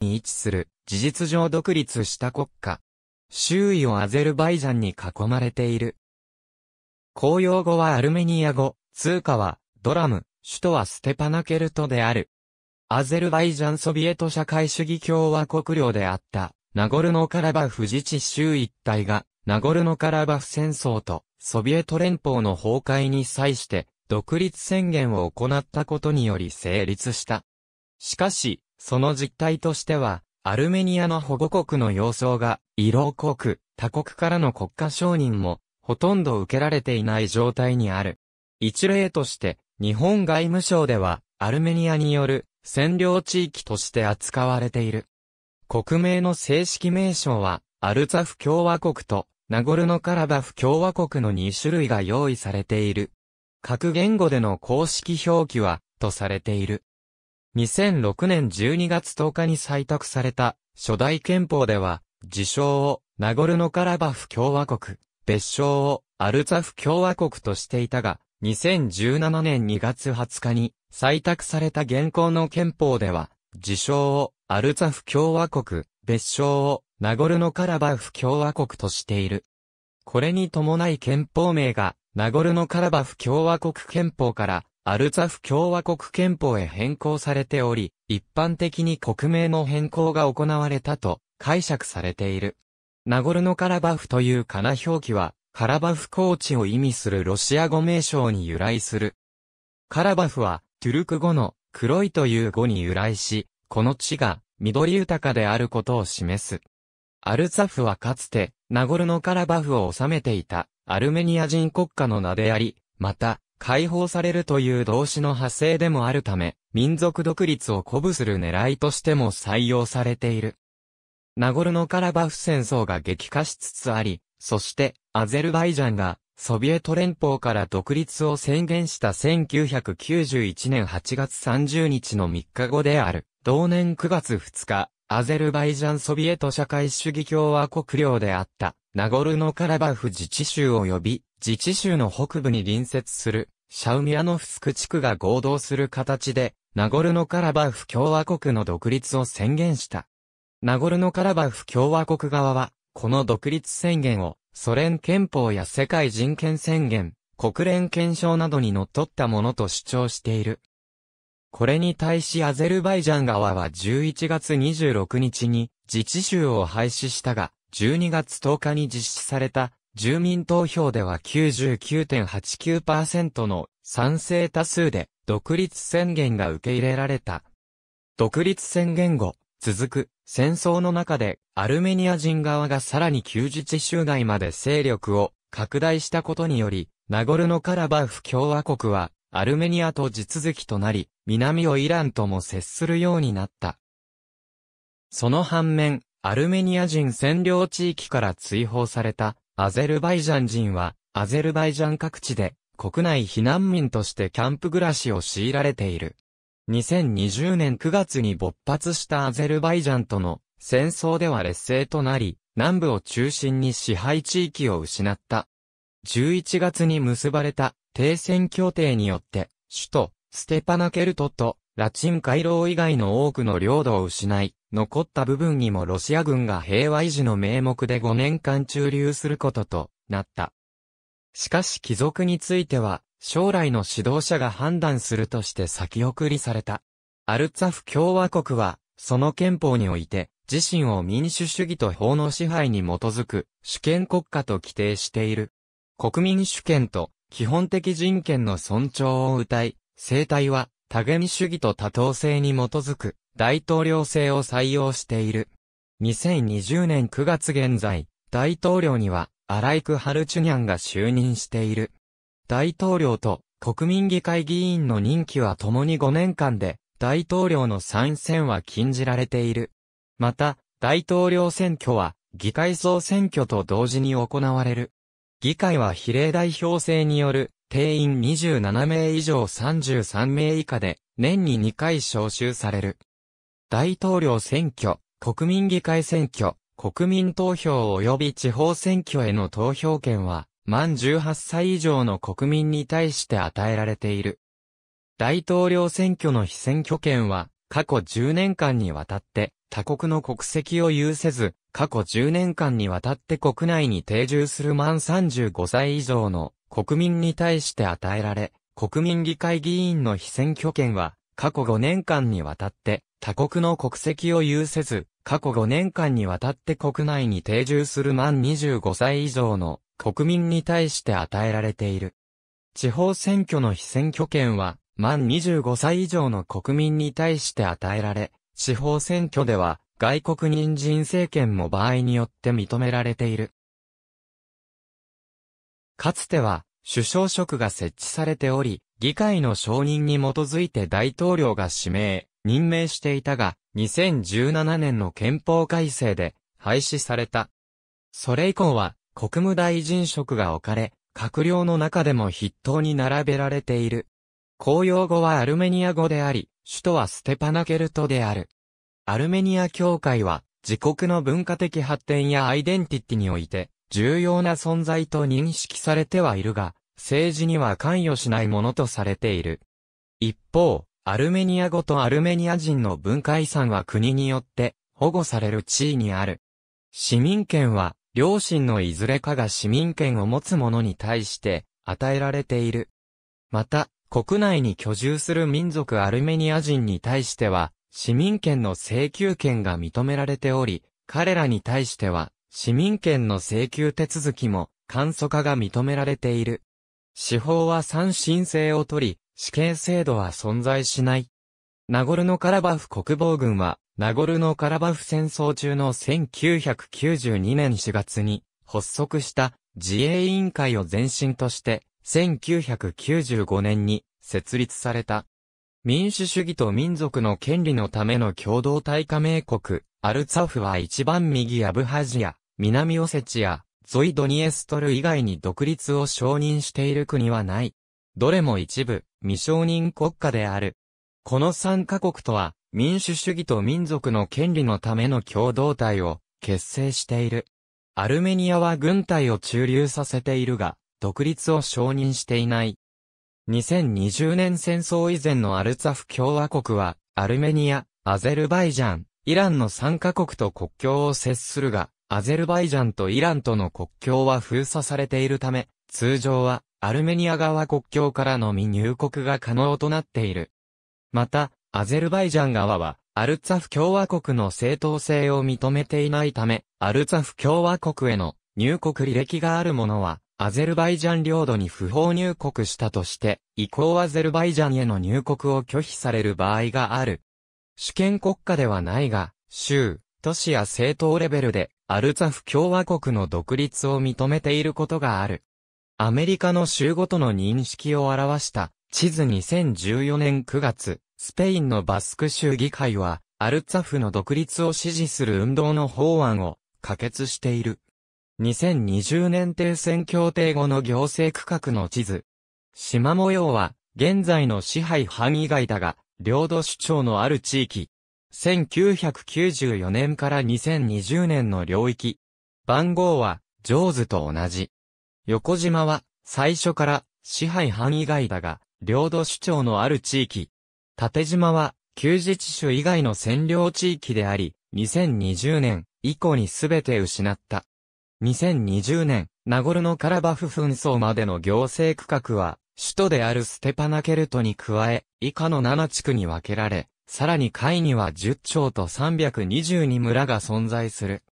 に位置する事実上独立した国家。周囲をアゼルバイジャンに囲まれている。公用語はアルメニア語、通貨はドラム、首都はステパナケルトである。アゼルバイジャンソビエト社会主義共和国領であったナゴルノカラバフ自治州一帯がナゴルノカラバフ戦争とソビエト連邦の崩壊に際して独立宣言を行ったことにより成立した。しかし、その実態としては、アルメニアの保護国の要請が、色濃く、他国からの国家承認も、ほとんど受けられていない状態にある。一例として、日本外務省では、アルメニアによる、占領地域として扱われている。国名の正式名称は、アルツァフ共和国と、ナゴルノカラバフ共和国の2種類が用意されている。各言語での公式表記は、とされている。2006年12月10日に採択された初代憲法では、自称をナゴルノカラバフ共和国、別称をアルツァフ共和国としていたが、2017年2月20日に採択された現行の憲法では、自称をアルツァフ共和国、別称をナゴルノカラバフ共和国としている。これに伴い憲法名がナゴルノカラバフ共和国憲法から、アルツァフ共和国憲法へ変更されており、一般的に国名の変更が行われたと解釈されている。ナゴルノカラバフというカナ表記は、カラバフ高地を意味するロシア語名称に由来する。カラバフは、トゥルク語の黒いという語に由来し、この地が緑豊かであることを示す。アルツァフはかつて、ナゴルノカラバフを治めていたアルメニア人国家の名であり、また、解放されるという動詞の派生でもあるため、民族独立を鼓舞する狙いとしても採用されている。ナゴルノカラバフ戦争が激化しつつあり、そして、アゼルバイジャンが、ソビエト連邦から独立を宣言した1991年8月30日の3日後である。同年9月2日、アゼルバイジャンソビエト社会主義共和国領であった、ナゴルノカラバフ自治州及び、自治州の北部に隣接するシャウミヤノフスク地区が合同する形でナゴルノカラバフ共和国の独立を宣言した。ナゴルノカラバフ共和国側はこの独立宣言をソ連憲法や世界人権宣言、国連憲章などにのっとったものと主張している。これに対しアゼルバイジャン側は11月26日に自治州を廃止したが12月10日に実施された住民投票では 99.89% の賛成多数で独立宣言が受け入れられた。独立宣言後、続く戦争の中でアルメニア人側がさらに旧自治州外まで勢力を拡大したことにより、ナゴルノカラバフ共和国はアルメニアと地続きとなり、南をイランとも接するようになった。その反面、アルメニア人占領地域から追放された。アゼルバイジャン人は、アゼルバイジャン各地で、国内避難民としてキャンプ暮らしを強いられている。2020年9月に勃発したアゼルバイジャンとの戦争では劣勢となり、南部を中心に支配地域を失った。11月に結ばれた停戦協定によって、首都ステパナケルトとラチン回廊以外の多くの領土を失い、残った部分にもロシア軍が平和維持の名目で5年間駐留することとなった。しかし帰属については将来の指導者が判断するとして先送りされた。アルツァフ共和国はその憲法において自身を民主主義と法の支配に基づく主権国家と規定している。国民主権と基本的人権の尊重を謳い、政体は多元主義と多党制に基づく大統領制を採用している。2020年9月現在、大統領にはアライク・ハルチュニャンが就任している。大統領と国民議会議員の任期は共に5年間で、大統領の参戦は禁じられている。また、大統領選挙は議会総選挙と同時に行われる。議会は比例代表制による、定員27名以上33名以下で、年に2回召集される。大統領選挙、国民議会選挙、国民投票及び地方選挙への投票権は、満18歳以上の国民に対して与えられている。大統領選挙の被選挙権は、過去10年間にわたって、他国の国籍を有せず、過去10年間にわたって国内に定住する満35歳以上の国民に対して与えられ、国民議会議員の被選挙権は、過去5年間にわたって、他国の国籍を有せず、過去5年間にわたって国内に定住する満25歳以上の国民に対して与えられている。地方選挙の被選挙権は、満25歳以上の国民に対して与えられ、地方選挙では、外国人人生権も場合によって認められている。かつては、首相職が設置されており、議会の承認に基づいて大統領が指名、任命していたが、2017年の憲法改正で廃止された。それ以降は、国務大臣職が置かれ、閣僚の中でも筆頭に並べられている。公用語はアルメニア語であり、首都はステパナケルトである。アルメニア教会は、自国の文化的発展やアイデンティティにおいて、重要な存在と認識されてはいるが、政治には関与しないものとされている。一方、アルメニア語とアルメニア人の文化遺産は国によって保護される地位にある。市民権は、両親のいずれかが市民権を持つ者に対して与えられている。また、国内に居住する民族アルメニア人に対しては、市民権の請求権が認められており、彼らに対しては、市民権の請求手続きも簡素化が認められている。司法は三審制を取り、死刑制度は存在しない。ナゴルノカラバフ国防軍は、ナゴルノカラバフ戦争中の1992年4月に発足した自衛委員会を前身として、1995年に設立された。民主主義と民族の権利のための共同体加盟国、アルツァフは一番右アブハジア、南オセチア、ゾイドニエストル以外に独立を承認している国はない。どれも一部、未承認国家である。この3カ国とは、民主主義と民族の権利のための共同体を結成している。アルメニアは軍隊を駐留させているが、独立を承認していない。2020年戦争以前のアルツァフ共和国は、アルメニア、アゼルバイジャン、イランの3カ国と国境を接するが、アゼルバイジャンとイランとの国境は封鎖されているため、通常はアルメニア側国境からのみ入国が可能となっている。また、アゼルバイジャン側は、アルツァフ共和国の正当性を認めていないため、アルツァフ共和国への入国履歴がある者は、アゼルバイジャン領土に不法入国したとして、以降アゼルバイジャンへの入国を拒否される場合がある。主権国家ではないが、州、都市や政党レベルで、アルツァフ共和国の独立を認めていることがある。アメリカの州ごとの認識を表した地図2014年9月、スペインのバスク州議会は、アルツァフの独立を支持する運動の法案を可決している。2020年停戦協定後の行政区画の地図。島模様は、現在の支配範囲外だが、領土主張のある地域。1994年から2020年の領域。番号は、ジョーズと同じ。横島は、最初から、支配範囲外だが、領土主張のある地域。縦島は、旧自治州以外の占領地域であり、2020年以降にすべて失った。2020年、ナゴルノカラバフ紛争までの行政区画は、首都であるステパナケルトに加え、以下の7地区に分けられ、さらに下位には10町と322村が存在する。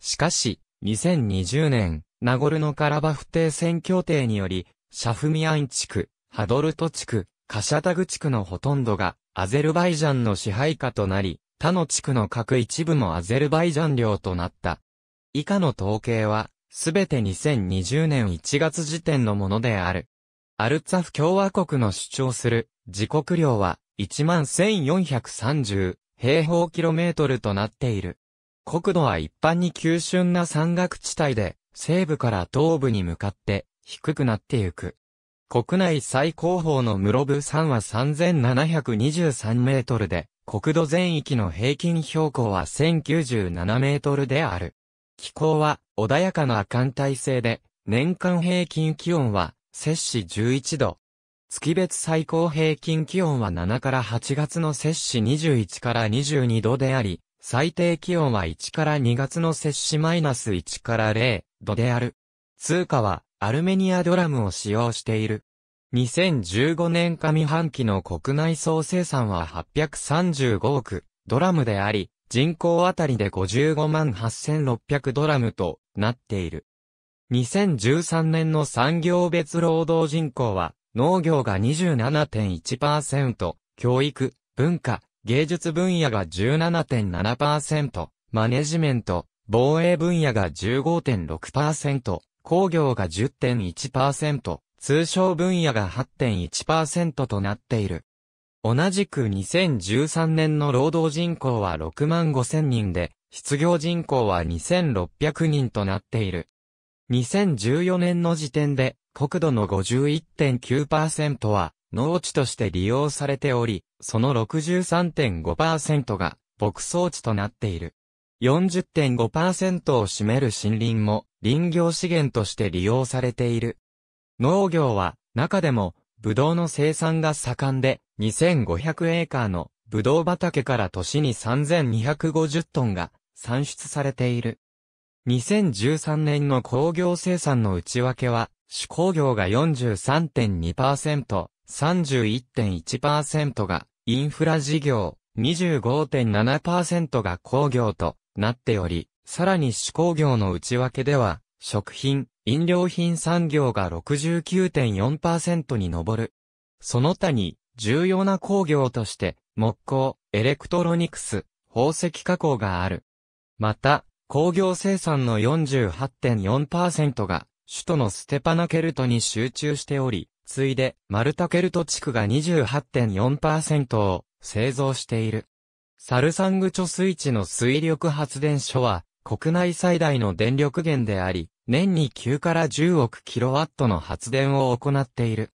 しかし、2020年、ナゴルノカラバフ停戦協定により、シャフミアン地区、ハドルト地区、カシャタグ地区のほとんどが、アゼルバイジャンの支配下となり、他の地区の各一部もアゼルバイジャン領となった。以下の統計は、すべて2020年1月時点のものである。アルツァフ共和国の主張する自国領は 11,430 平方キロメートルとなっている。国土は一般に急峻な山岳地帯で西部から東部に向かって低くなってゆく。国内最高峰のムロブ山は 3,723 メートルで、国土全域の平均標高は 1,097 メートルである。気候は穏やかな亜寒帯性で、年間平均気温は摂氏11度。月別最高平均気温は7から8月の摂氏21から22度であり、最低気温は1から2月の摂氏-1から0度である。通貨はアルメニアドラムを使用している。2015年上半期の国内総生産は835億ドラムであり、人口あたりで558,600ドラムとなっている。2013年の産業別労働人口は、農業が 27.1%、教育、文化、芸術分野が 17.7%、マネジメント、防衛分野が 15.6%、工業が 10.1%、通商分野が 8.1% となっている。同じく2013年の労働人口は 65,000 人で、失業人口は 2,600 人となっている。2014年の時点で、国土の 51.9% は農地として利用されており、その 63.5% が牧草地となっている。40.5% を占める森林も林業資源として利用されている。農業は中でもブドウの生産が盛んで、2500エーカーのブドウ畑から年に 3250 トンが産出されている。2013年の工業生産の内訳は、手工業が 43.2%、31.1% がインフラ事業、25.7% が工業となっており、さらに手工業の内訳では、食品、飲料品産業が 69.4% に上る。その他に、重要な工業として、木工、エレクトロニクス、宝石加工がある。また、工業生産の 48.4% が、首都のステパナケルトに集中しており、次いで、マルタケルト地区が 28.4% を製造している。サルサング貯水池の水力発電所は、国内最大の電力源であり、年に9から10億キロワットの発電を行っている。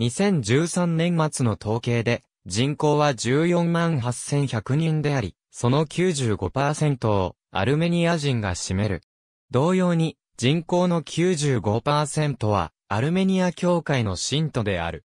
2013年末の統計で、人口は 148,100 人であり、その 95% をアルメニア人が占める。同様に、人口の 95% はアルメニア教会の信徒である。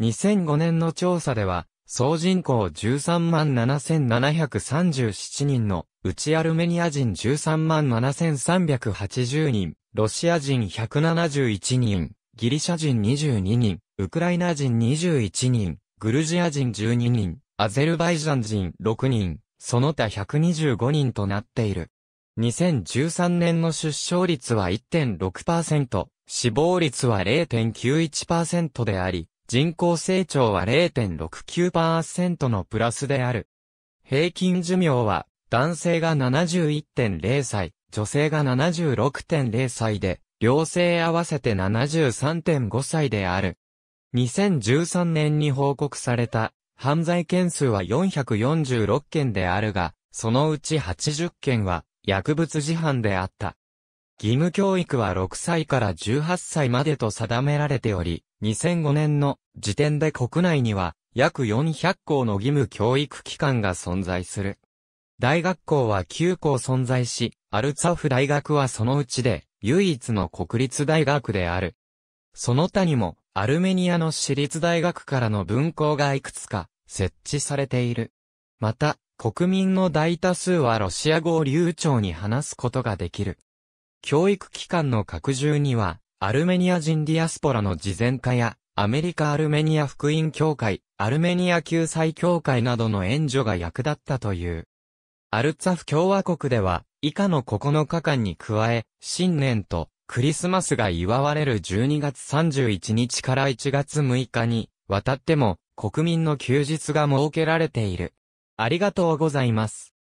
2005年の調査では、総人口 137,737 人のうちアルメニア人 137,380 人、ロシア人171人、ギリシャ人22人、ウクライナ人21人、グルジア人12人、アゼルバイジャン人6人、その他125人となっている。2013年の出生率は 1.6%、死亡率は 0.91% であり、人口成長は 0.69% のプラスである。平均寿命は、男性が 71.0 歳、女性が 76.0 歳で、両性合わせて 73.5 歳である。2013年に報告された、犯罪件数は446件であるが、そのうち80件は、薬物事犯であった。義務教育は6歳から18歳までと定められており、2005年の時点で国内には約400校の義務教育機関が存在する。大学校は9校存在し、アルツァフ大学はそのうちで唯一の国立大学である。その他にもアルメニアの私立大学からの分校がいくつか設置されている。また、国民の大多数はロシア語を流暢に話すことができる。教育機関の拡充には、アルメニア人ディアスポラの慈善化や、アメリカアルメニア福音協会、アルメニア救済協会などの援助が役立ったという。アルツァフ共和国では、以下の9日間に加え、新年とクリスマスが祝われる12月31日から1月6日に、わたっても国民の休日が設けられている。ありがとうございます。